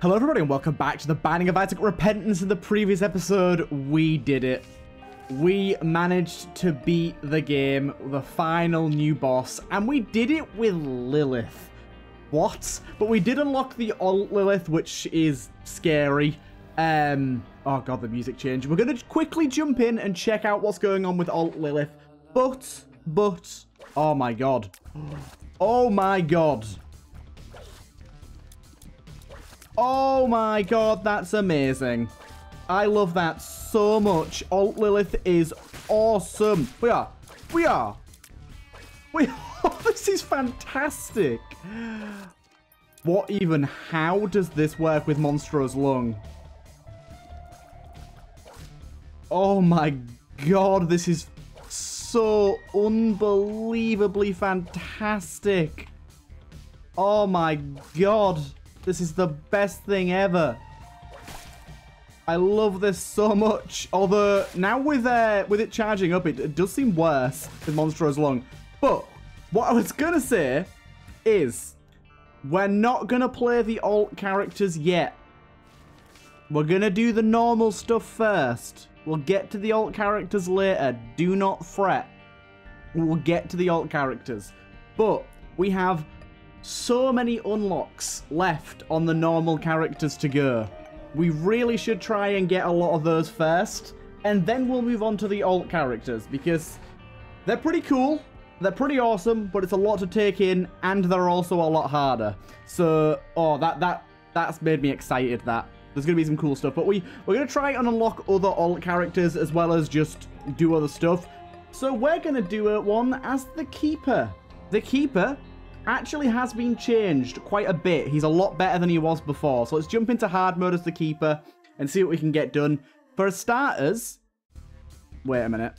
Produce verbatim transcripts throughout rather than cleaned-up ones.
Hello everybody and welcome back to the Binding of Isaac Repentance. In the previous episode, we did it. We managed to beat the game, the final new boss, and we did it with Lilith. What? But we did unlock the Alt Lilith, which is scary. Um, oh god, the music changed. We're going to quickly jump in and check out what's going on with Alt Lilith. But, but, oh my god. Oh my god. Oh my god, that's amazing. I love that so much. Alt Lilith is awesome. We are. We are. We are. This is fantastic. What even? How does this work with Monstro's Lung? Oh my god, this is so unbelievably fantastic. Oh my god. This is the best thing ever. I love this so much. Although now with uh, with it charging up, it, it does seem worse with Monstro's Lung. But what I was gonna say is we're not gonna play the alt characters yet. We're gonna do the normal stuff first. We'll get to the alt characters later. Do not fret. We'll get to the alt characters. But we have so many unlocks left on the normal characters to go. We really should try and get a lot of those first, and then we'll move on to the alt characters, because they're pretty cool, they're pretty awesome, but it's a lot to take in, and they're also a lot harder. So, oh, that that that's made me excited, that. There's going to be some cool stuff, but we, we're going to try and unlock other alt characters as well as just do other stuff. So we're going to do one as the Keeper. The Keeper actually has been changed quite a bit. He's a lot better than he was before. So let's jump into hard mode as the Keeper and see what we can get done. For starters, wait a minute.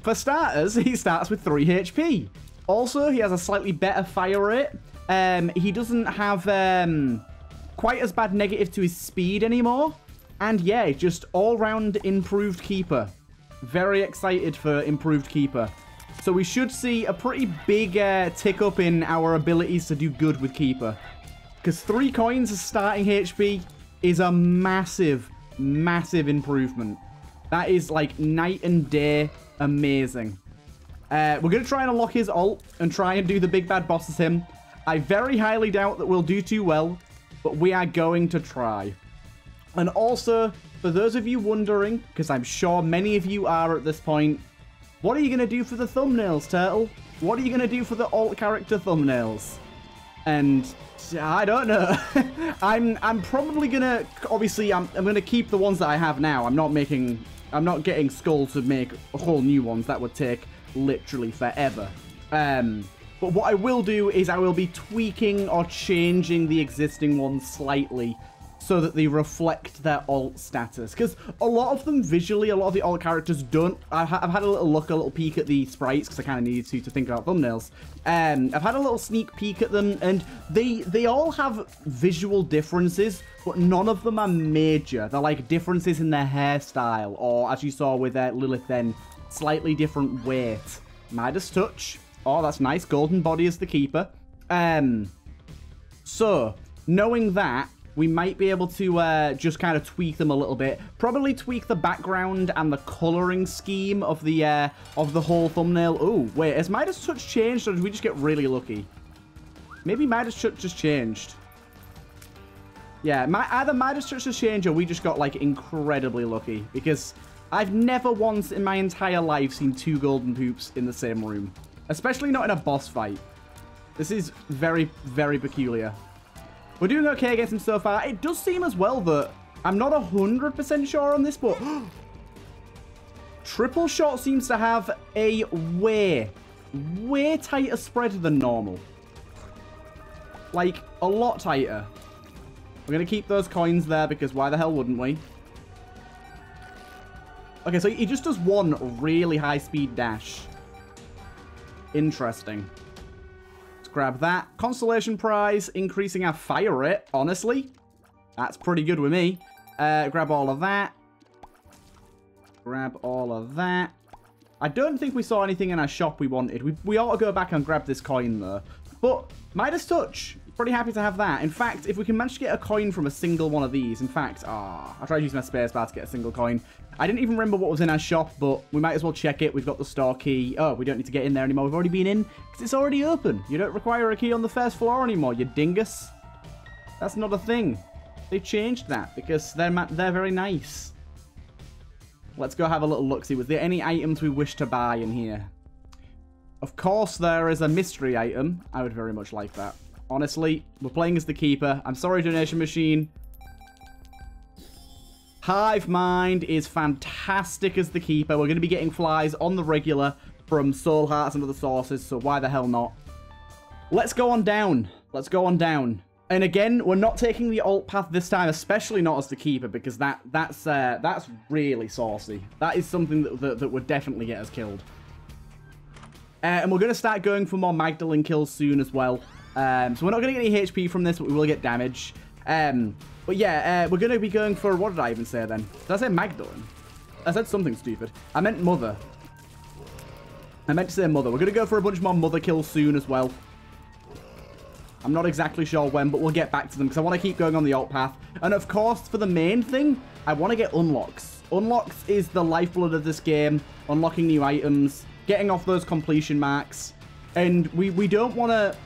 For starters, he starts with three H P. Also, he has a slightly better fire rate. Um, he doesn't have um, quite as bad negative to his speed anymore. And yeah, just all-round improved Keeper. Very excited for improved Keeper. So we should see a pretty big uh, tick up in our abilities to do good with Keeper. Because three coins as starting H P is a massive, massive improvement. That is like night and day amazing. Uh, we're going to try and unlock his ult and try and do the big bad boss as him. I very highly doubt that we'll do too well, but we are going to try. And also, for those of you wondering, because I'm sure many of you are at this point, what are you going to do for the thumbnails, Turtle? What are you going to do for the alt character thumbnails? And I don't know. I'm I'm probably going to, obviously, I'm, I'm going to keep the ones that I have now. I'm not making, I'm not getting Skull to make whole new ones. That would take literally forever. Um, but what I will do is I will be tweaking or changing the existing ones slightly, so that they reflect their alt status. Because a lot of them visually, a lot of the alt characters don't. I've, I've had a little look, a little peek at the sprites, because I kind of needed to to think about thumbnails. Um, I've had a little sneak peek at them, and they, they all have visual differences, but none of them are major. They're like differences in their hairstyle, or as you saw with uh, Lilith then, slightly different weight. Midas Touch. Oh, that's nice. Golden Body is the Keeper. Um, so, knowing that, we might be able to uh, just kind of tweak them a little bit. Probably tweak the background and the coloring scheme of the uh, of the whole thumbnail. Oh, wait, has Midas Touch changed, or did we just get really lucky? Maybe Midas Touch just changed. Yeah, my, either Midas Touch has changed, or we just got like incredibly lucky, because I've never once in my entire life seen two golden poops in the same room, especially not in a boss fight. This is very, very peculiar. We're doing okay against him so far. It does seem as well that I'm not one hundred percent sure on this, but Triple Shot seems to have a way, way tighter spread than normal. Like, a lot tighter. We're going to keep those coins there, because why the hell wouldn't we? Okay, so he just does one really high-speed dash. Interesting. Grab that. Constellation prize, increasing our fire rate, honestly. That's pretty good with me. Uh, grab all of that. Grab all of that. I don't think we saw anything in our shop we wanted. We, we ought to go back and grab this coin, though. But Midas Touch, Pretty happy to have that. In fact, if we can manage to get a coin from a single one of these, in fact, ah, I tried using my space bar to get a single coin. I didn't even remember what was in our shop, but we might as well check it. We've got the store key. Oh, we don't need to get in there anymore. We've already been in because it's already open. You don't require a key on the first floor anymore, you dingus. That's not a thing. They changed that because they're, ma they're very nice. Let's go have a little look-see. Was there any items we wish to buy in here? Of course there is a mystery item. I would very much like that. Honestly, we're playing as the Keeper. I'm sorry, Donation Machine. Hive Mind is fantastic as the Keeper. We're going to be getting flies on the regular from soul hearts and other sources, so why the hell not? Let's go on down. Let's go on down. And again, we're not taking the alt path this time, especially not as the Keeper, because that that's uh, that's really saucy. That is something that, that, that would definitely get us killed. Uh, and we're going to start going for more Magdalene kills soon as well. Um, so we're not going to get any H P from this, but we will get damage. Um, but yeah, uh, we're going to be going for... What did I even say then? Did I say Magdalene? I said something stupid. I meant Mother. I meant to say Mother. We're going to go for a bunch more Mother kills soon as well. I'm not exactly sure when, but we'll get back to them because I want to keep going on the alt path. And of course, for the main thing, I want to get unlocks. Unlocks is the lifeblood of this game. Unlocking new items, getting off those completion marks. And we, we don't want to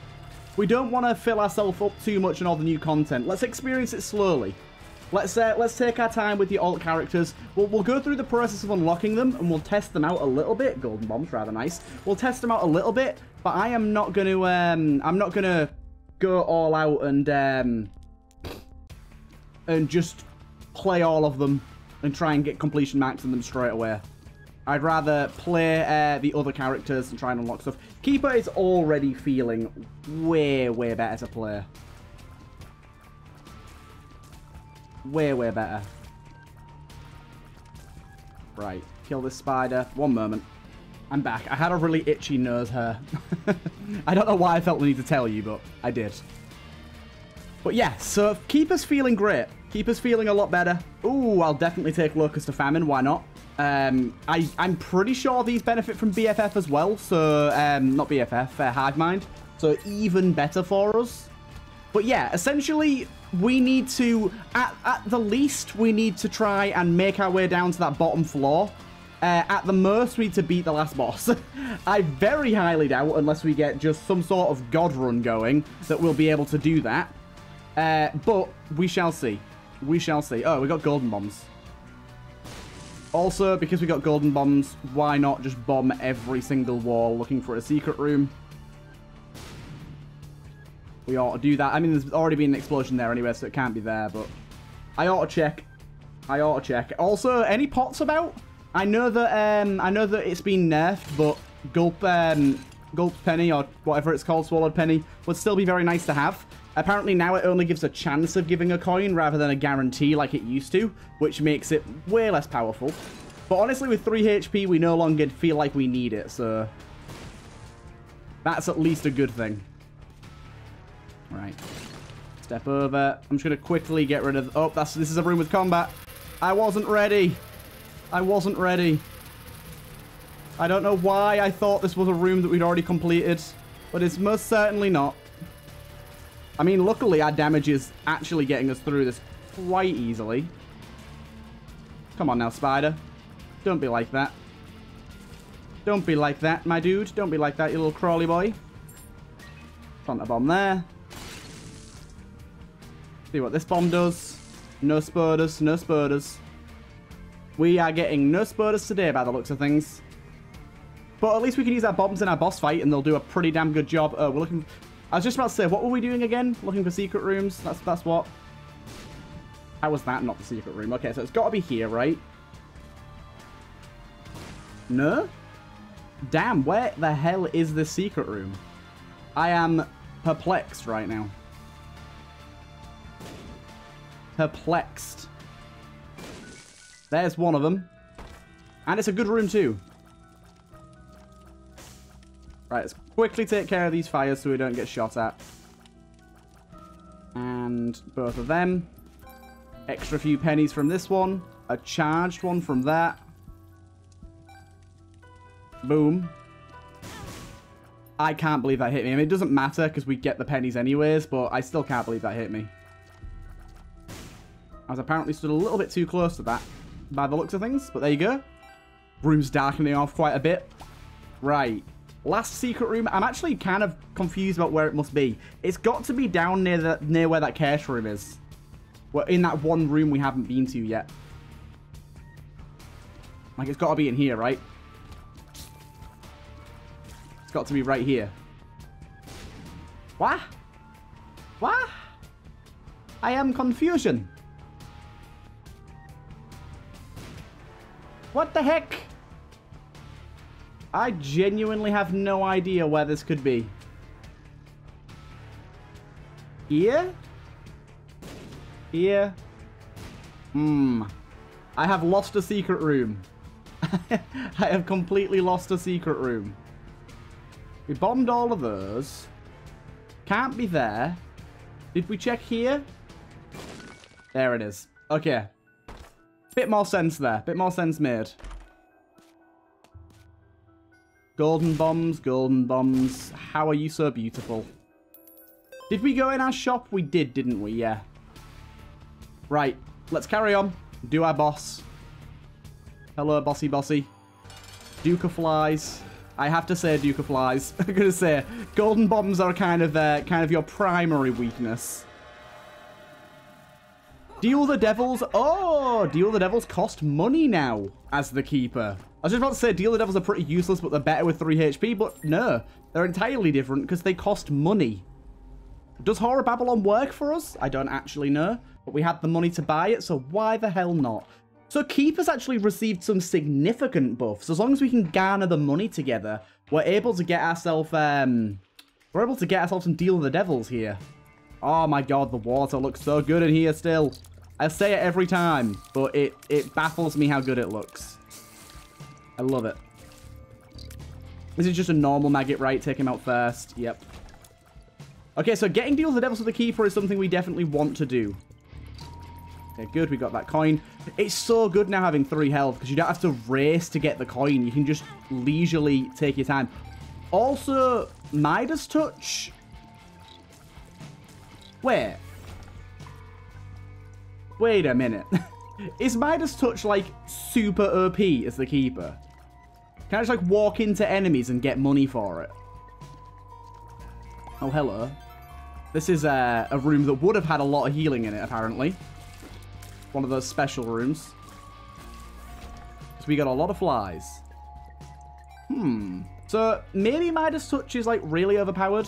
we don't want to fill ourselves up too much on all the new content. Let's experience it slowly. Let's uh, let's take our time with the alt characters. We'll, we'll go through the process of unlocking them and we'll test them out a little bit. Golden bomb's rather nice. We'll test them out a little bit, but I am not going to um I'm not going to go all out and um, and just play all of them and try and get completion marks in them straight away. I'd rather play uh, the other characters and try and unlock stuff. Keeper is already feeling way, way better to play. Way, way better. Right, kill this spider. One moment. I'm back. I had a really itchy nose hair. I don't know why I felt the need to tell you, but I did. But yeah, so Keeper's feeling great. Keeper's feeling a lot better. Ooh, I'll definitely take Locust of Famine. Why not? Um, I, I'm pretty sure these benefit from B F F as well. So, um, not B F F, uh, Hard Mind. So even better for us. But yeah, essentially, we need to, at, at the least, we need to try and make our way down to that bottom floor. Uh, at the most, we need to beat the last boss. I very highly doubt, unless we get just some sort of god run going, that we'll be able to do that. Uh, but we shall see. We shall see. Oh, we got golden bombs. Also, because we got golden bombs, why not just bomb every single wall looking for a secret room? We ought to do that. I mean, there's already been an explosion there anyway, so it can't be there, but I ought to check. I ought to check. Also, any pots about? I know that um, I know that it's been nerfed, but Gulp, um, Gulp Penny, or whatever it's called, Swallowed Penny, would still be very nice to have. Apparently now it only gives a chance of giving a coin rather than a guarantee like it used to, which makes it way less powerful. But honestly, with three H P, we no longer feel like we need it, so that's at least a good thing. Right. Step over. I'm just going to quickly get rid of... Oh, that's, this is a room with combat. I wasn't ready. I wasn't ready. I don't know why I thought this was a room that we'd already completed, but it's most certainly not. I mean, luckily our damage is actually getting us through this quite easily. Come on now, spider. Don't be like that. Don't be like that, my dude. Don't be like that, you little crawly boy. Plant a bomb there. See what this bomb does. No spiders, no spiders. We are getting no spiders today by the looks of things. But at least we can use our bombs in our boss fight and they'll do a pretty damn good job. Oh, we're looking... I was just about to say, what were we doing again? Looking for secret rooms? That's that's what? How was that not the secret room? Okay, so it's got to be here, right? No? Damn, where the hell is this secret room? I am perplexed right now. Perplexed. There's one of them. And it's a good room too. Right, let's quickly take care of these fires so we don't get shot at. And both of them. Extra few pennies from this one. A charged one from that. Boom. I can't believe that hit me. I mean, it doesn't matter because we get the pennies anyways, but I still can't believe that hit me. I was apparently stood a little bit too close to that by the looks of things, but there you go. Room's darkening off quite a bit. Right. Last secret room. I'm actually kind of confused about where it must be. It's got to be down near the, near where that cash room is. We're in that one room we haven't been to yet. Like, it's got to be in here, right? It's got to be right here. What? What? I am confusion. What the heck? I genuinely have no idea where this could be. Here? Here? Hmm. I have lost a secret room. I have completely lost a secret room. We bombed all of those. Can't be there. Did we check here? There it is. Okay. Bit more sense there. Bit more sense made. Golden bombs, golden bombs. How are you so beautiful? Did we go in our shop? We did, didn't we? Yeah. Right. Let's carry on. Do our boss. Hello, bossy bossy. Duke of Flies. I have to say Duke of Flies. I'm going to say golden bombs are kind of, uh, kind of your primary weakness. Deal the Devils. Oh, Deal the Devils cost money now as the Keeper. I was just about to say Deal the Devils are pretty useless, but they're better with three H P. But no, they're entirely different because they cost money. Does Horror Babylon work for us? I don't actually know. But we had the money to buy it, so why the hell not? So Keeper's actually received some significant buffs. As long as we can garner the money together, we're able to get ourselves, um, we're able to get ourselves some Deal the Devils here. Oh my god, the water looks so good in here still. I say it every time, but it, it baffles me how good it looks. I love it. This is just a normal maggot, right? Take him out first. Yep. Okay, so getting Deal with the Devils with the Keeper is something we definitely want to do. Okay, good. We got that coin. It's so good now having three health because you don't have to race to get the coin. You can just leisurely take your time. Also, Midas Touch. Wait. Wait a minute. Is Midas Touch, like, super O P as the Keeper? Can I just, like, walk into enemies and get money for it? Oh, hello. This is uh, a room that would have had a lot of healing in it, apparently. One of those special rooms. So we got a lot of flies. Hmm. So, maybe Midas Touch is, like, really overpowered.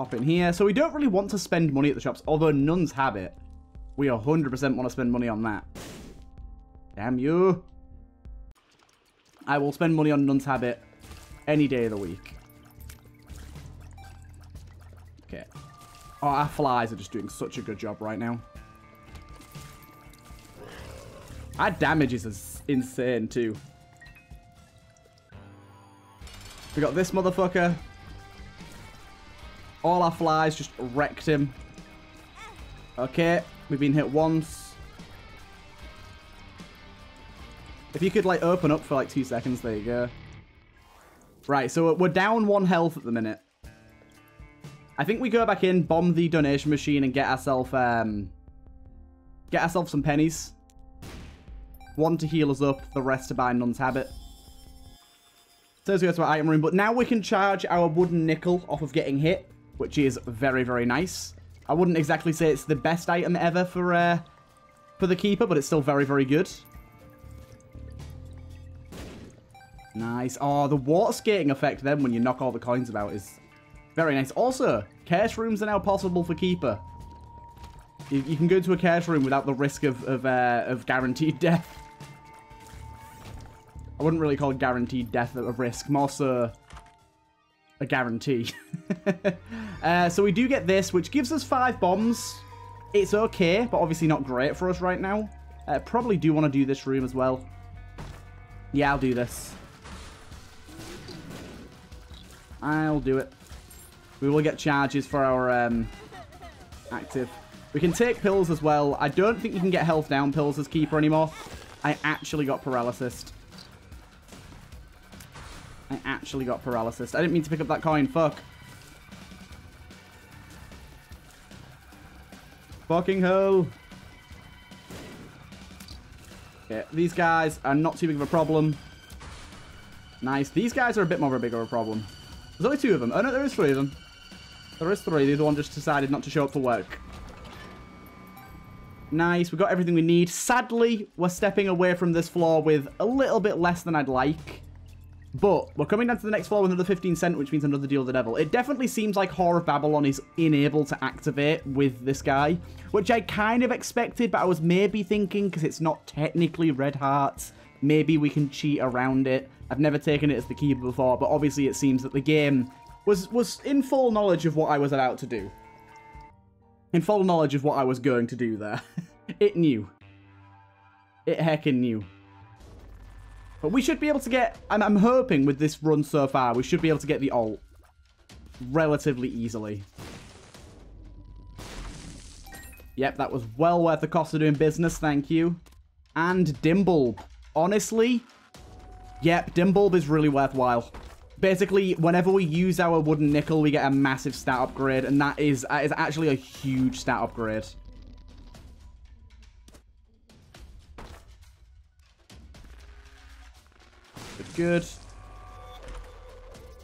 Up in here. So we don't really want to spend money at the shops, although Nun's Habit. We one hundred percent want to spend money on that. Damn you. I will spend money on Nun's Habit any day of the week. Okay. Oh, our flies are just doing such a good job right now. Our damage is insane too. We got this motherfucker. All our flies just wrecked him. Okay, we've been hit once. If you could, like, open up for, like, two seconds, there you go. Right, so we're down one health at the minute. I think we go back in, bomb the donation machine, and get ourselves, um... get ourselves some pennies. One to heal us up, the rest to buy Nun's Habit. So let's go to our item room, but now we can charge our wooden nickel off of getting hit, which is very, very nice. I wouldn't exactly say it's the best item ever for uh, for the Keeper, but it's still very, very good. Nice. Oh, the water skating effect then when you knock all the coins about is very nice. Also, cash rooms are now possible for Keeper. You, you can go to a cash room without the risk of, of, uh, of guaranteed death. I wouldn't really call guaranteed death a risk, more so... a guarantee. uh, so we do get this, which gives us five bombs. It's okay, but obviously not great for us right now. Uh, probably do want to do this room as well. Yeah, I'll do this. I'll do it. We will get charges for our um, active. We can take pills as well. I don't think you can get health down pills as Keeper anymore. I actually got paralysis. I actually got paralysis. I didn't mean to pick up that coin. Fuck. Fucking hell. Okay, these guys are not too big of a problem. Nice. These guys are a bit more of a bigger of a problem. There's only two of them. Oh, no, there is three of them. There is three. The other one just decided not to show up for work. Nice. We've got everything we need. Sadly, we're stepping away from this floor with a little bit less than I'd like. But we're coming down to the next floor with another fifteen cent, which means another Deal with the Devil. It definitely seems like Horror Babylon is unable to activate with this guy, which I kind of expected, but I was maybe thinking, because it's not technically Red Hearts, maybe we can cheat around it. I've never taken it as the Keeper before, but obviously it seems that the game was, was in full knowledge of what I was about to do. In full knowledge of what I was going to do there. It knew. It heckin' knew. But we should be able to get, I'm, I'm hoping with this run so far, we should be able to get the alt relatively easily. Yep, that was well worth the cost of doing business, thank you. And Dim Bulb. Honestly, yep, Dim Bulb is really worthwhile. Basically, whenever we use our Wooden Nickel, we get a massive stat upgrade, and that is, that is actually a huge stat upgrade. Good.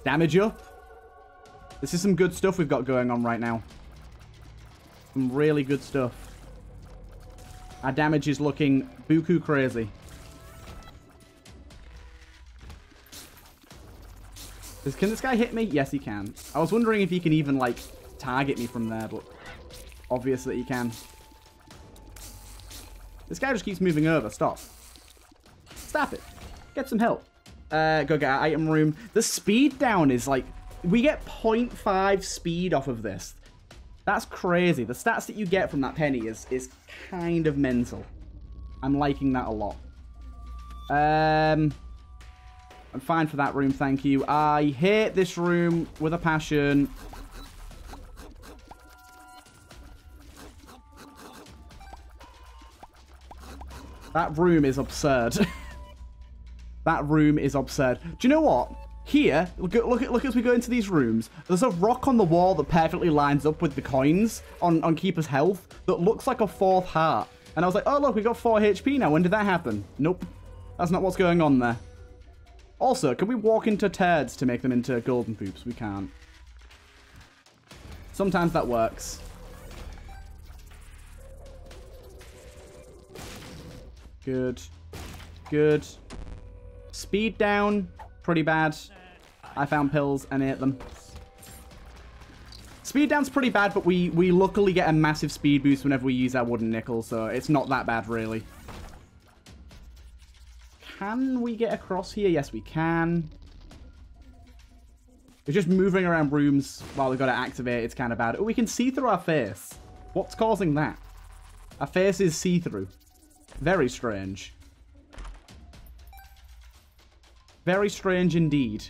Damage up. This is some good stuff we've got going on right now. Some really good stuff. Our damage is looking buku crazy. Is, can this guy hit me? Yes, he can. I was wondering if he can even, like, target me from there, but obviously he can. This guy just keeps moving over. Stop. Stop it. Get some help. Uh, go get our item room. The speed down is like, we get zero point five speed off of this. That's crazy. The stats that you get from that penny is, is kind of mental. I'm liking that a lot. Um, I'm fine for that room, thank you. I hate this room with a passion. That room is absurd. That room is absurd. Do you know what? Here, look, look, look as we go into these rooms, there's a rock on the wall that perfectly lines up with the coins on, on Keeper's health that looks like a fourth heart. And I was like, oh, look, we got four H P now. When did that happen? Nope. That's not what's going on there. Also, can we walk into turds to make them into golden poops? We can't. Sometimes that works. Good. Good. Speed down, pretty bad. I found pills and ate them. Speed down's pretty bad, but we, we luckily get a massive speed boost whenever we use our Wooden Nickel, so it's not that bad, really. Can we get across here? Yes, we can. We're just moving around rooms while we've got to activate. It's kind of bad. Oh, we can see through our face. What's causing that? Our face is see-through. Very strange. Very strange indeed.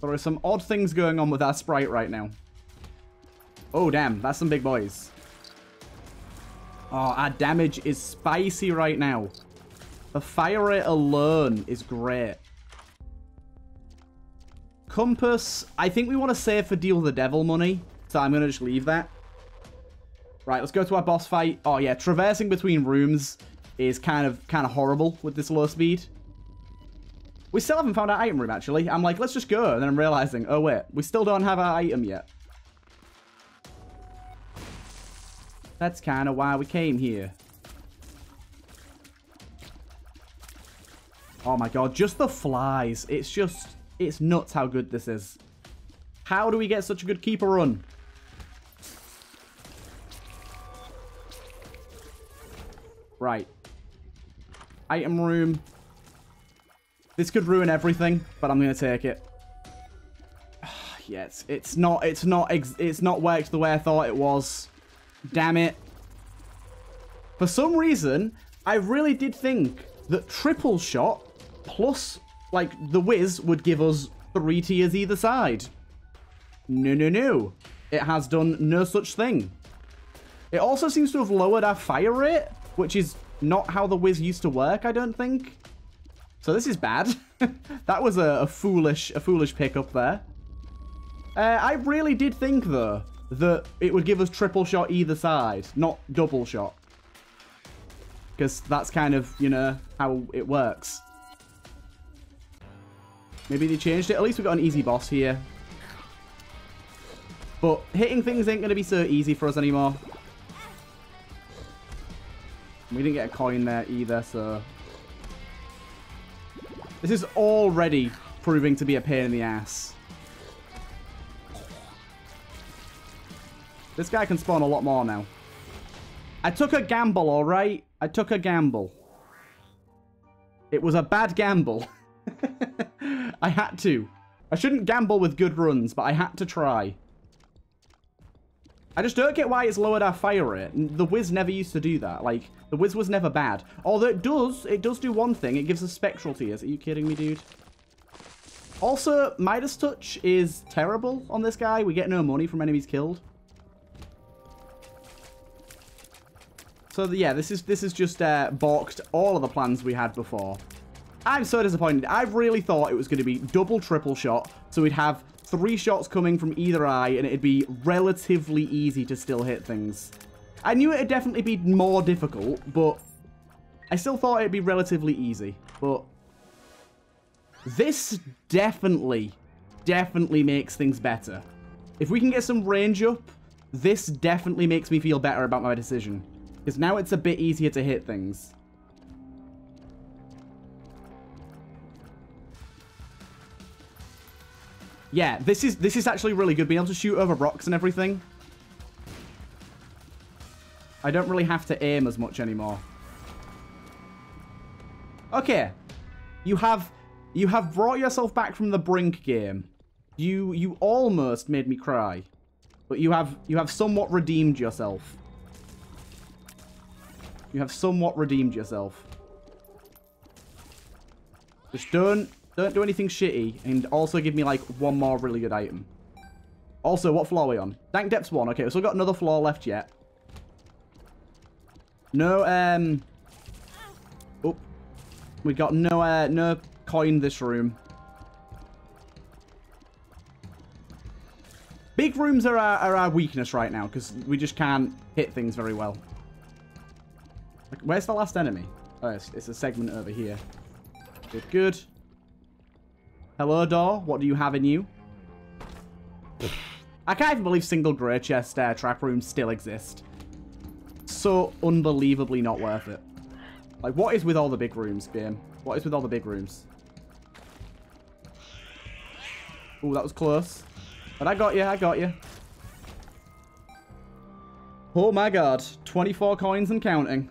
There are some odd things going on with our sprite right now. Oh, damn. That's some big boys. Oh, our damage is spicy right now. The fire rate alone is great. Compass. I think we want to save for Deal with the Devil money, so I'm going to just leave that. Right, let's go to our boss fight. Oh, yeah. Traversing between rooms is kind of, kind of horrible with this low speed. We still haven't found our item room, actually. I'm like, let's just go. And then I'm realizing, oh, wait, we still don't have our item yet. That's kind of why we came here. Oh, my God. Just the flies. It's just, it's nuts how good this is. How do we get such a good Keeper run? Right. Item room. This could ruin everything, but I'm gonna take it. Yes, it's not, it's not, it's not worked the way I thought it was. Damn it! For some reason, I really did think that triple shot plus like the whiz would give us three tiers either side. No, no, no! It has done no such thing. It also seems to have lowered our fire rate, which is not how the whiz used to work. I don't think. So this is bad. That was a, a foolish a foolish pick up there. Uh, I really did think, though, that it would give us triple shot either side, not double shot. Because that's kind of, you know, how it works. Maybe they changed it. At least we got an easy boss here. But hitting things ain't going to be so easy for us anymore. We didn't get a coin there either, so... This is already proving to be a pain in the ass. This guy can spawn a lot more now. I took a gamble, all right? I took a gamble. It was a bad gamble. I had to. I shouldn't gamble with good runs, but I had to try. I just don't get why it's lowered our fire rate. The Wiz never used to do that. Like, the Wiz was never bad. Although it does, it does do one thing. It gives us spectral tears. Are you kidding me, dude? Also, Midas Touch is terrible on this guy. We get no money from enemies killed. So yeah, this is this is just uh, balked all of the plans we had before. I'm so disappointed. I really thought it was going to be double, triple shot. So we'd have three shots coming from either eye and it'd be relatively easy to still hit things. I knew it'd definitely be more difficult, but I still thought it'd be relatively easy. But this definitely, definitely makes things better. If we can get some range up, this definitely makes me feel better about my decision. Because now it's a bit easier to hit things. Yeah, this is this is actually really good. Being able to shoot over rocks and everything. I don't really have to aim as much anymore. Okay, you have you have brought yourself back from the brink game. You you almost made me cry, but you have you have somewhat redeemed yourself. You have somewhat redeemed yourself. Just don't. Don't do anything shitty, and also give me, like, one more really good item. Also, what floor are we on? Dank Depths one. Okay, we've still got another floor left yet. No, um... Oh. We got no, uh, no coin this room. Big rooms are our, are our weakness right now, because we just can't hit things very well. Like, where's the last enemy? Oh, it's, it's a segment over here. Good, good. Hello, door. What do you have in you? I can't even believe single grey chest uh, trap rooms still exist. So unbelievably not worth it. Like, what is with all the big rooms, game? What is with all the big rooms? Ooh, that was close. But I got you. I got you. Oh, my God. twenty-four coins and counting.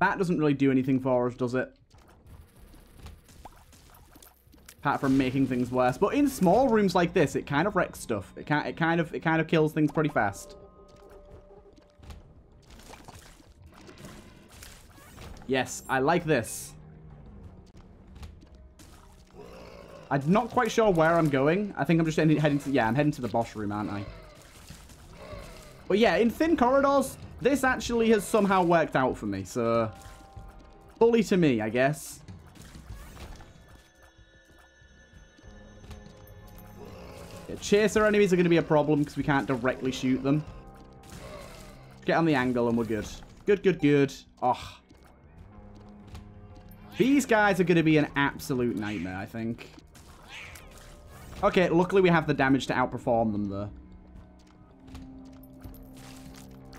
That doesn't really do anything for us, does it? Apart from making things worse, but in small rooms like this, it kind of wrecks stuff. It can't. It kind of. It kind of kills things pretty fast. Yes, I like this. I'm not quite sure where I'm going. I think I'm just heading to. Yeah, I'm heading to the boss room, aren't I? But yeah, in thin corridors, this actually has somehow worked out for me. So, bully to me, I guess. Chaser enemies are going to be a problem because we can't directly shoot them. Get on the angle and we're good. Good, good, good. Oh. These guys are going to be an absolute nightmare, I think. Okay, luckily we have the damage to outperform them, though.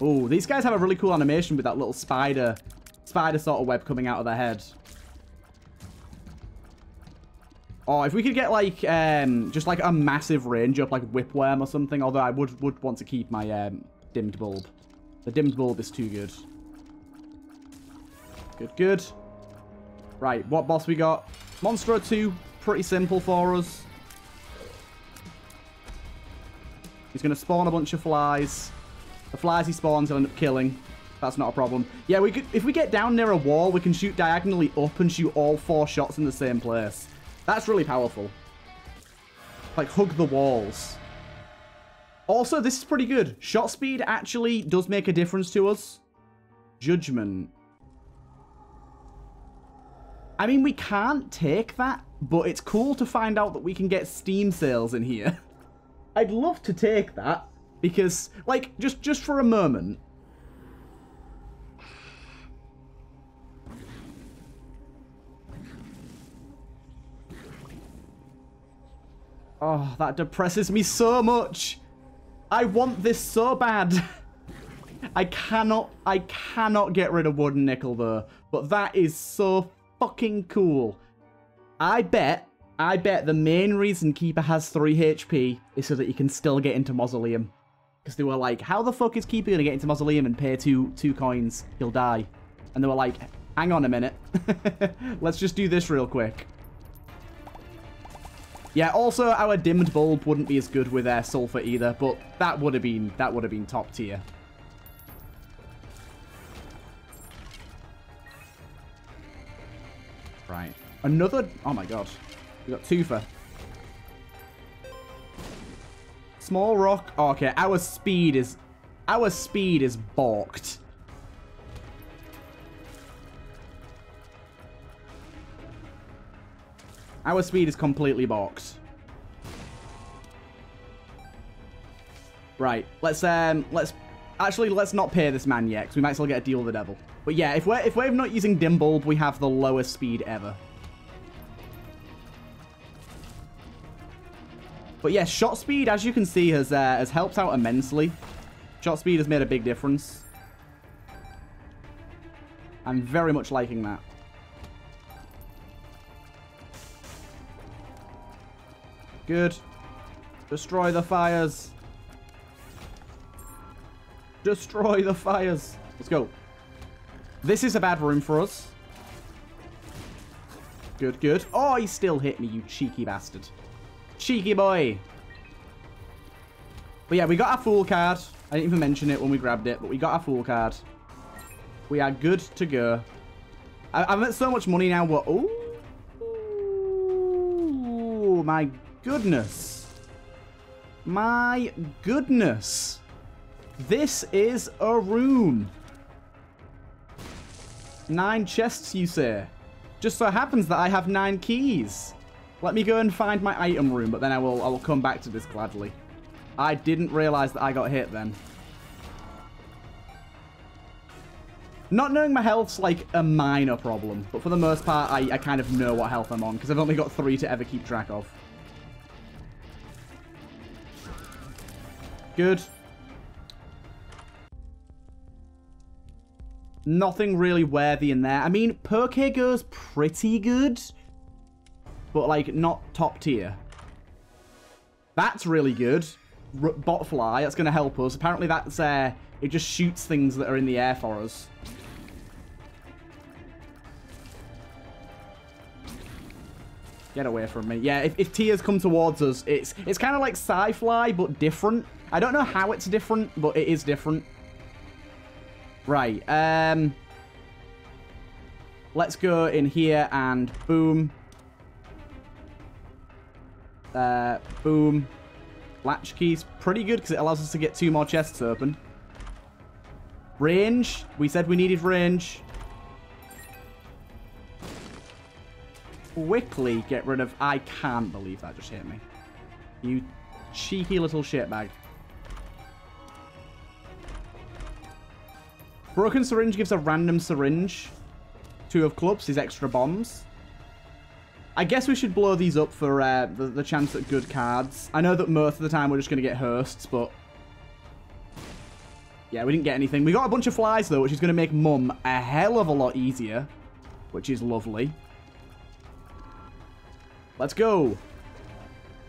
Oh, these guys have a really cool animation with that little spider, spider sort of web coming out of their head. Oh, if we could get, like, um, just, like, a massive range up, like, Whipworm or something. Although I would would want to keep my um, Dimmed Bulb. The Dimmed Bulb is too good. Good, good. Right, what boss we got? Monstro two, pretty simple for us. He's going to spawn a bunch of flies. The flies he spawns he'll end up killing. That's not a problem. Yeah, we could, if we get down near a wall, we can shoot diagonally up and shoot all four shots in the same place. That's really powerful. Like, hug the walls. Also, this is pretty good. Shot speed actually does make a difference to us. Judgment. I mean, we can't take that, but it's cool to find out that we can get Steam sales in here. I'd love to take that, because, like, just, just for a moment. Oh, that depresses me so much. I want this so bad. I cannot, I cannot get rid of Wooden Nickel, though. But that is so fucking cool. I bet, I bet the main reason Keeper has three H P is so that he can still get into Mausoleum. Because they were like, how the fuck is Keeper going to get into Mausoleum and pay two, two coins? He'll die. And they were like, hang on a minute. Let's just do this real quick. Yeah, also our Dimmed Bulb wouldn't be as good with uh, Sulphur either, but that would have been, that would have been top tier. Right. Another... Oh, my God. We got Twofer. Small rock. Oh, okay, our speed is... Our speed is balked. Our speed is completely balked. Right. Let's... um. Let's... Actually, let's not pay this man yet, because we might still get a Deal with the Devil. But yeah, if we're, if we're not using Dim Bulb, we have the lowest speed ever. But yeah, shot speed, as you can see, has, uh, has helped out immensely. Shot speed has made a big difference. I'm very much liking that. Good. Destroy the fires. Destroy the fires. Let's go. This is a bad room for us. Good, good. Oh, he still hit me, you cheeky bastard. Cheeky boy. But yeah, we got our Fool card. I didn't even mention it when we grabbed it, but we got our Fool card. We are good to go. I I've got so much money now. We're... Oh, my goodness. My goodness. This is a room. Nine chests, you say? Just so happens that I have nine keys. Let me go and find my item room, but then I will I will come back to this gladly. I didn't realize that I got hit then. Not knowing my health's like a minor problem, but for the most part, I, I kind of know what health I'm on, because I've only got three to ever keep track of. Good. Nothing really worthy in there. I mean, Poke goes pretty good, but, like, not top tier. That's really good. R Bot Fly, that's going to help us. Apparently, that's, uh, it just shoots things that are in the air for us. Get away from me. Yeah, if, if tiers come towards us, it's, it's kind of like Sci-fly, but different. I don't know how it's different, but it is different. Right, um, let's go in here and boom. Uh, boom. Latchkey's pretty good because it allows us to get two more chests open. Range. We said we needed range. Quickly get rid of... I can't believe that just hit me. You cheeky little shitbag. Broken Syringe gives a random syringe. Two of clubs is extra bombs. I guess we should blow these up for uh, the, the chance at good cards. I know that most of the time we're just going to get Hearsts, but... Yeah, we didn't get anything. We got a bunch of flies, though, which is going to make Mum a hell of a lot easier, which is lovely. Let's go.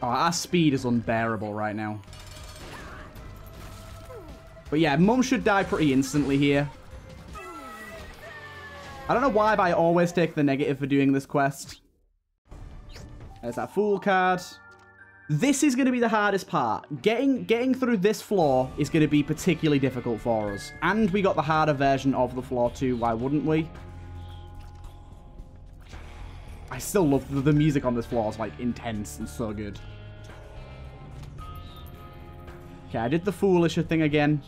Oh, our speed is unbearable right now. But yeah, Mum should die pretty instantly here. I don't know why, but I always take the negative for doing this quest. There's that Fool card. This is going to be the hardest part. Getting getting through this floor is going to be particularly difficult for us. And we got the harder version of the floor too. Why wouldn't we? I still love the, the music on this floor. It's like intense and so good. Okay, I did the foolisher thing again.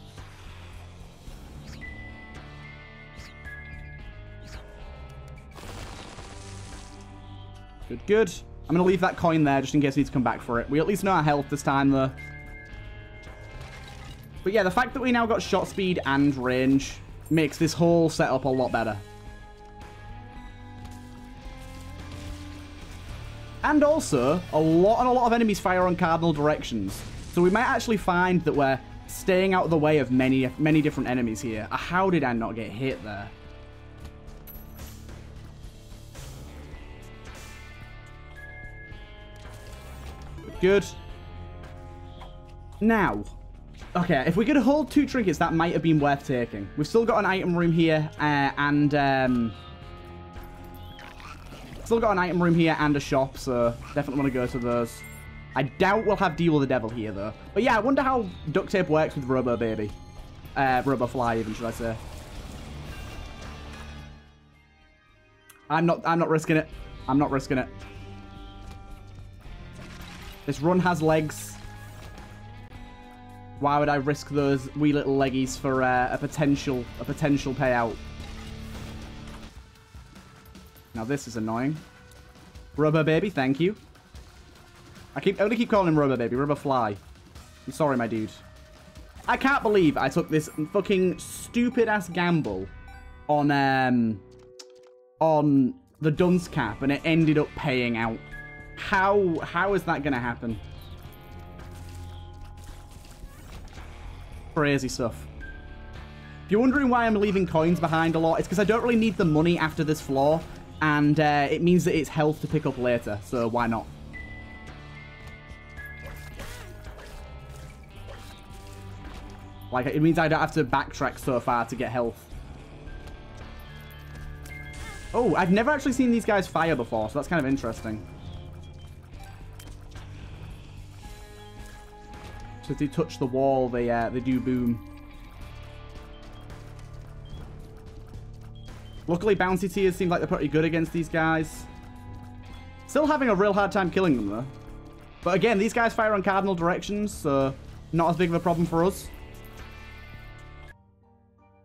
Good. I'm going to leave that coin there just in case we need to come back for it. We at least know our health this time, though. But yeah, the fact that we now got shot speed and range makes this whole setup a lot better. And also, a lot and a lot of enemies fire on cardinal directions. So we might actually find that we're staying out of the way of many, many different enemies here. How did I not get hit there? Good. Now, okay, if we could hold two trinkets, that might have been worth taking. We've still got an item room here, uh, and um, still got an item room here and a shop, so definitely want to go to those. I doubt we'll have Deal with the Devil here, though. But yeah, I wonder how duct tape works with Robo Baby, uh, Robo Fly, even should I say? I'm not. I'm not risking it. I'm not risking it. This run has legs. Why would I risk those wee little leggies for uh, a potential a potential payout? Now this is annoying. Robo Baby, thank you. I keep only keep calling him Robo Baby, Robo Fly. I'm sorry, my dude. I can't believe I took this fucking stupid ass gamble on um on the Dunce Cap and it ended up paying out. How, how is that going to happen? Crazy stuff. If you're wondering why I'm leaving coins behind a lot, it's because I don't really need the money after this floor, and uh, it means that it's health to pick up later, so why not? Like, it means I don't have to backtrack so far to get health. Oh, I've never actually seen these guys fire before, so that's kind of interesting. So if they touch the wall, they uh, they do boom. Luckily, bouncy tiers seem like they're pretty good against these guys. Still having a real hard time killing them, though. But again, these guys fire on cardinal directions, so not as big of a problem for us.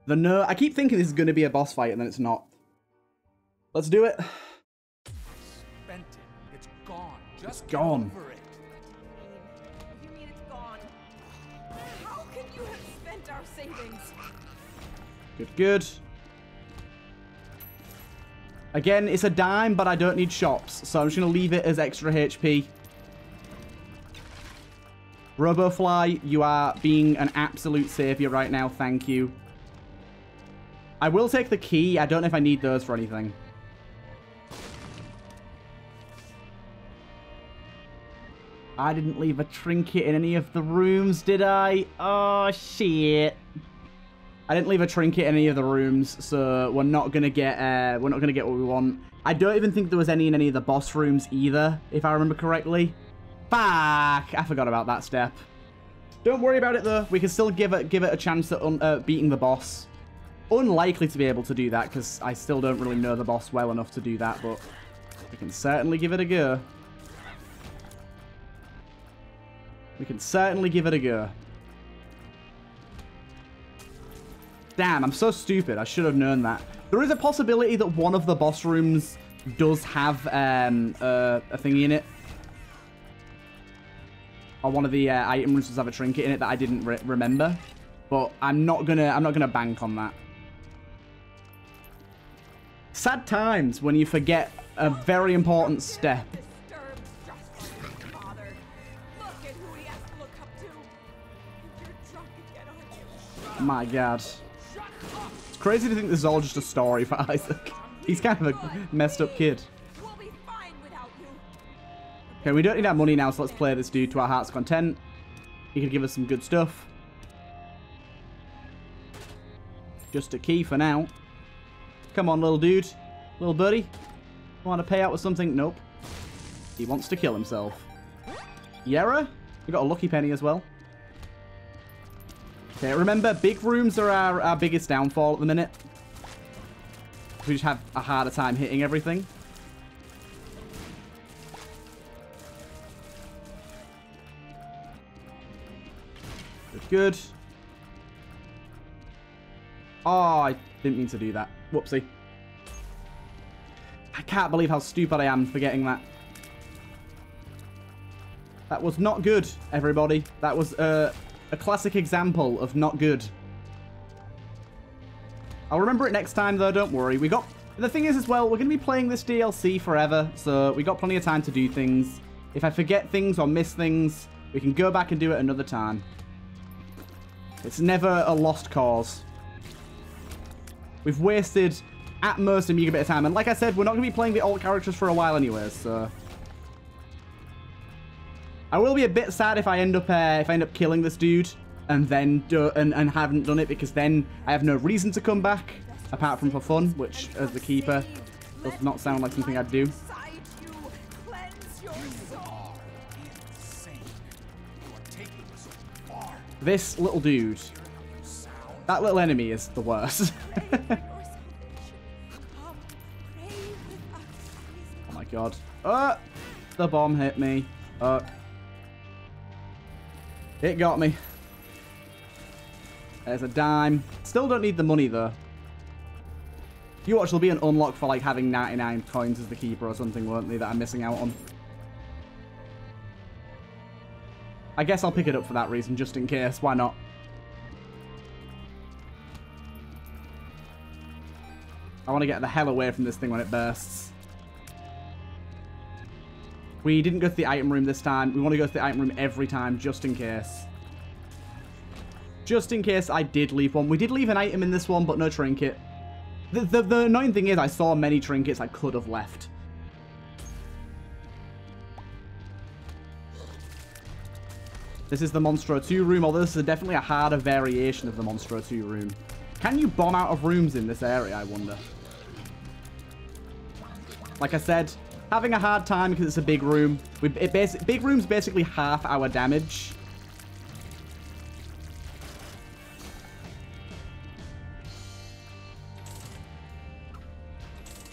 The no, I keep thinking this is going to be a boss fight, and then it's not. Let's do it. Spent it. It's gone. Just it's gone. Good, good. Again, it's a dime, but I don't need shops, so I'm just going to leave it as extra H P. Robo Fly, you are being an absolute savior right now. Thank you. I will take the key. I don't know if I need those for anything. I didn't leave a trinket in any of the rooms, did I? Oh, shit. I didn't leave a trinket in any of the rooms, so we're not gonna get uh, we're not gonna get what we want. I don't even think there was any in any of the boss rooms either, if I remember correctly. Fuck! I forgot about that step. Don't worry about it though. We can still give it give it a chance at un uh, beating the boss. Unlikely to be able to do that because I still don't really know the boss well enough to do that, but we can certainly give it a go. We can certainly give it a go. Damn, I'm so stupid. I should have known that. There is a possibility that one of the boss rooms does have um, uh, a thingy in it. Or one of the uh, item rooms does have a trinket in it that I didn't re remember. But I'm not gonna. I'm not gonna bank on that. Sad times when you forget a very important step. My God. Crazy to think this is all just a story for Isaac. He's kind of a messed up kid. Okay, we don't need our money now, so let's play this dude to our heart's content. He could give us some good stuff. Just a key for now. Come on, little dude. Little buddy. Want to pay out with something? Nope. He wants to kill himself. Yerra? We got a lucky penny as well. Okay, remember, big rooms are our, our biggest downfall at the minute. We just have a harder time hitting everything. Good, good. Oh, I didn't mean to do that. Whoopsie. I can't believe how stupid I am for getting that. That was not good, everybody. That was uh, a classic example of not good. I'll remember it next time, though. Don't worry. We got... The thing is, as well, we're going to be playing this D L C forever, so we got plenty of time to do things. If I forget things or miss things, we can go back and do it another time. It's never a lost cause. We've wasted, at most, a meager bit of time. And like I said, we're not going to be playing the alt characters for a while anyway, so... I will be a bit sad if I end up uh, if I end up killing this dude and then do, and, and haven't done it, because then I have no reason to come back apart from for fun, which as the keeper does not sound like something I'd do. This little dude, that little enemy is the worst. Oh my god! Oh, the bomb hit me. Oh. It got me. There's a dime. Still don't need the money, though. You watch, there'll be an unlock for, like, having ninety-nine coins as the keeper or something, won't they, that I'm missing out on? I guess I'll pick it up for that reason, just in case. Why not? I want to get the hell away from this thing when it bursts. We didn't go to the item room this time. We want to go to the item room every time, just in case. Just in case I did leave one. We did leave an item in this one, but no trinket. The, the, the annoying thing is I saw many trinkets I could have left. This is the Monstro two room, although this is definitely a harder variation of the Monstro two room. Can you bomb out of rooms in this area, I wonder? Like I said... Having a hard time because it's a big room. We, it basi- big room's basically half our damage.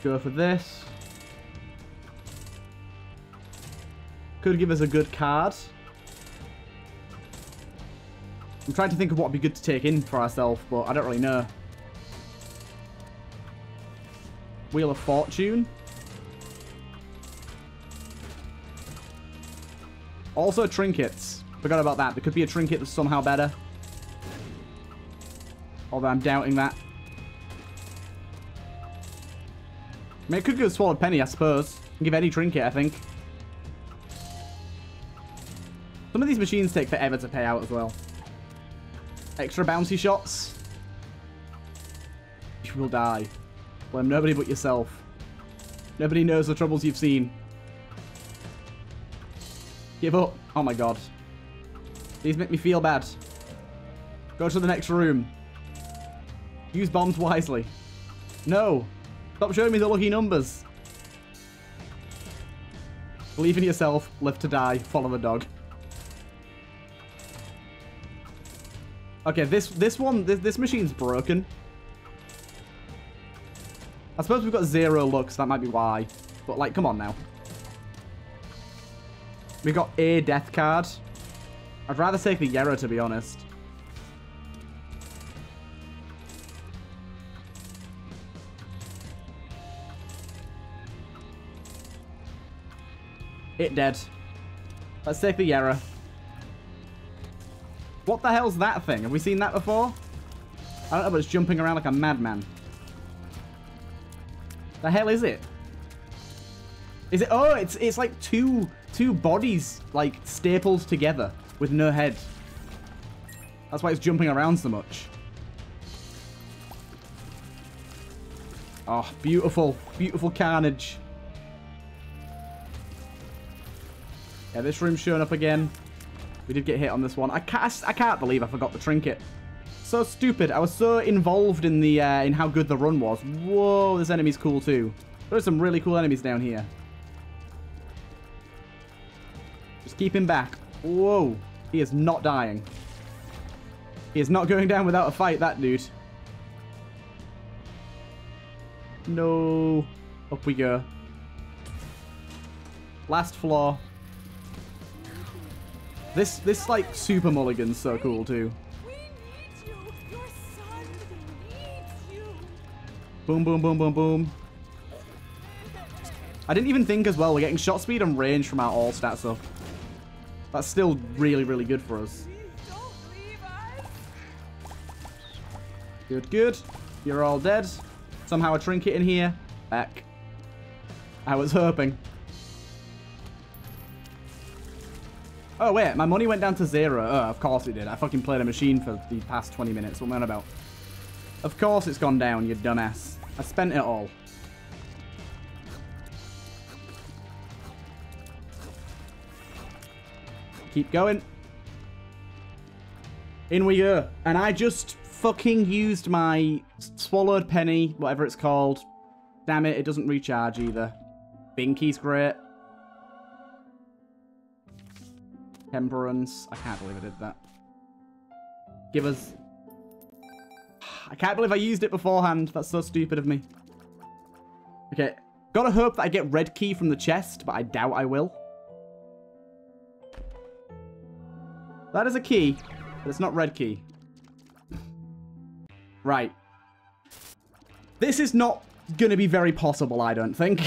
Go for this. Could give us a good card. I'm trying to think of what would be good to take in for ourselves, but I don't really know. Wheel of Fortune. Also trinkets. Forgot about that. There could be a trinket that's somehow better. Although I'm doubting that. I mean, it could give a Swallowed Penny, I suppose. Give any trinket, I think. Some of these machines take forever to pay out as well. Extra bouncy shots. You will die. Blame nobody but yourself. Nobody knows the troubles you've seen. Give up. Oh my god. These make me feel bad. Go to the next room. Use bombs wisely. No. Stop showing me the lucky numbers. Believe in yourself. Live to die. Follow the dog. Okay, this this one, this, this machine's broken. I suppose we've got zero luck, so that might be why. But, like, come on now. We got a death card. I'd rather take the Yerra, to be honest. It dead. Let's take the Yerra. What the hell's that thing? Have we seen that before? I don't know, but it's jumping around like a madman. The hell is it? Is it? Oh, it's it's like two... Two bodies, like, stapled together with no head. That's why it's jumping around so much. Oh, beautiful. Beautiful carnage. Yeah, this room's showing up again. We did get hit on this one. I can't, I can't believe I forgot the trinket. So stupid. I was so involved in the uh, in how good the run was. Whoa, this enemy's cool too. There are some really cool enemies down here. Keep him back. Whoa. He is not dying. He is not going down without a fight, that dude. No. Up we go. Last floor. This, this like, super mulligan's so cool, too. Boom, boom, boom, boom, boom. I didn't even think as well. We're getting shot speed and range from our all stats up. That's still really, really good for us. Good, good. You're all dead. Somehow a trinket in here. Heck. I was hoping. Oh, wait. My money went down to zero. Oh, of course it did. I fucking played a machine for the past twenty minutes. What am I on about? Of course it's gone down, you dumbass. I spent it all. Keep going. In we go. And I just fucking used my Swallowed Penny, whatever it's called. Damn it, it doesn't recharge either. Binky's great. Temperance. I can't believe I did that. Give us... I can't believe I used it beforehand. That's so stupid of me. Okay. Gotta hope that I get red key from the chest, but I doubt I will. That is a key, but it's not red key. Right. This is not going to be very possible, I don't think.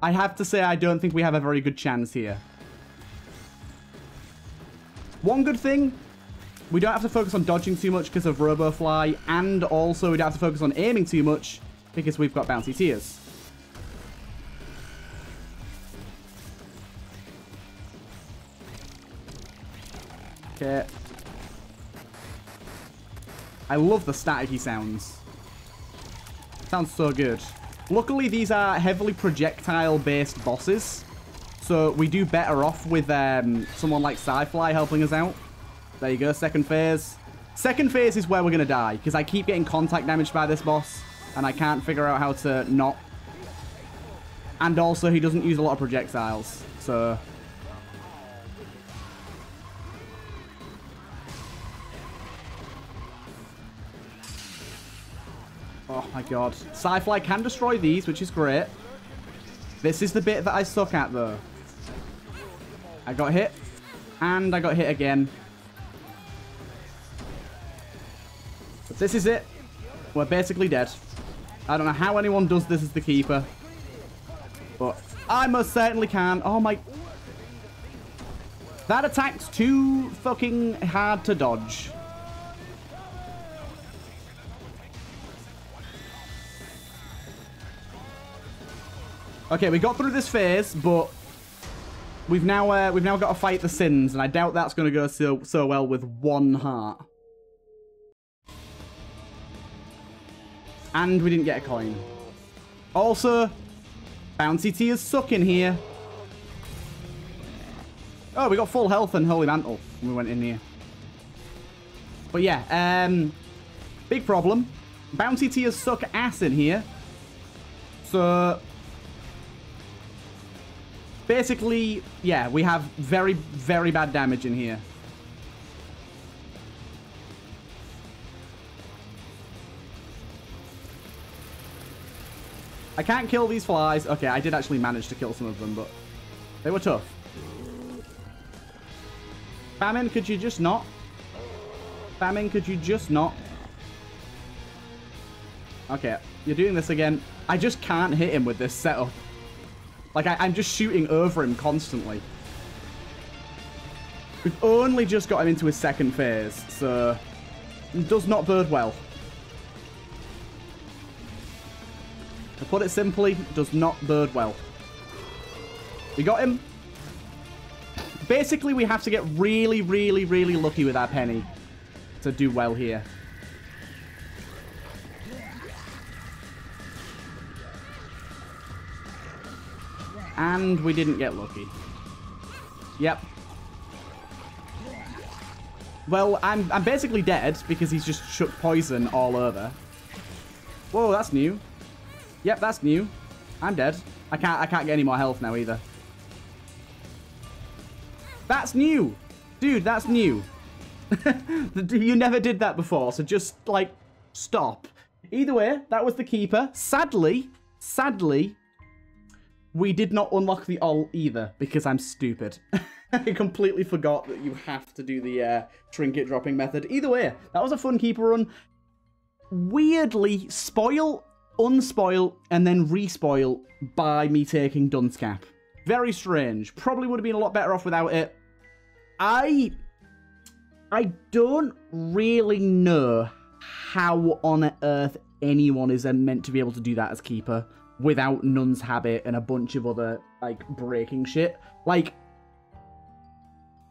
I have to say, I don't think we have a very good chance here. One good thing, we don't have to focus on dodging too much because of Robo Fly, and also we don't have to focus on aiming too much because we've got bouncy tears. Okay. I love the staticky sounds. Sounds so good. Luckily, these are heavily projectile-based bosses, so we do better off with um, someone like Sci-fly helping us out. There you go, second phase. Second phase is where we're going to die, because I keep getting contact damage by this boss, and I can't figure out how to not. And also, he doesn't use a lot of projectiles, so... Oh my god. Sci-fly can destroy these, which is great. This is the bit that I suck at, though. I got hit. And I got hit again. But this is it. We're basically dead. I don't know how anyone does this as the Keeper. But I most certainly can. Oh my... That attack's too fucking hard to dodge. Okay, we got through this phase, but we've now uh, we've now got to fight the sins, and I doubt that's going to go so so well with one heart. And we didn't get a coin. Also, bouncy tears suck in here. Oh, we got full health and holy mantle when we went in here. But yeah, um, big problem. Bouncy tears suck ass in here. So. Basically, yeah, we have very, very bad damage in here. I can't kill these flies. Okay, I did actually manage to kill some of them, but they were tough. Famine, could you just not? Famine, could you just not? Okay, you're doing this again. I just can't hit him with this setup. Like, I, I'm just shooting over him constantly. We've only just got him into his second phase, so... It does not bode well. To put it simply, it does not bode well. We got him. Basically, we have to get really, really, really lucky with our penny to do well here. And we didn't get lucky. Yep. Well, I'm, I'm basically dead because he's just chucked poison all over. Whoa, that's new. Yep, that's new. I'm dead. I can't I can't get any more health now either. That's new. Dude, that's new. You never did that before, so just, like, stop. Either way, that was the Keeper. Sadly, sadly... We did not unlock the Alt either, because I'm stupid. I completely forgot that you have to do the uh, trinket dropping method. Either way, that was a fun Keeper run. Weirdly, spoil, unspoil, and then respoil by me taking Dunce Cap. Very strange. Probably would have been a lot better off without it. I... I don't really know how on earth anyone is then meant to be able to do that as Keeper without Nun's Habit and a bunch of other, like, breaking shit. Like,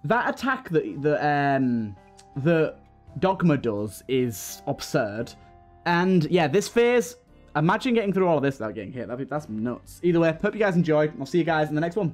that attack that, that, um, that Dogma does is absurd. And, yeah, this phase... Imagine getting through all of this without getting hit. That'd be, that's nuts. Either way, hope you guys enjoyed. I'll see you guys in the next one.